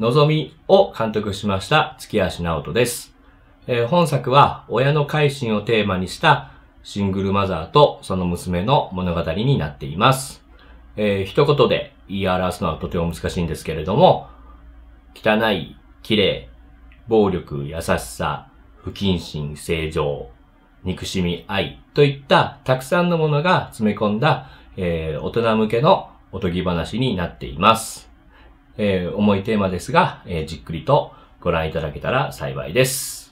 のぞみを監督しました月橋直人です。本作は親の改心をテーマにしたシングルマザーとその娘の物語になっています。一言で言い表すのはとても難しいんですけれども、汚い、綺麗、暴力、優しさ、不謹慎、正常、憎しみ、愛といったたくさんのものが詰め込んだ、大人向けのおとぎ話になっています。重いテーマですが、じっくりとご覧いただけたら幸いです。